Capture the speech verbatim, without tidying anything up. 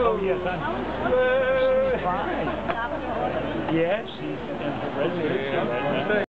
Oh, yes, I know. She's fine. Yes, she's horrendous.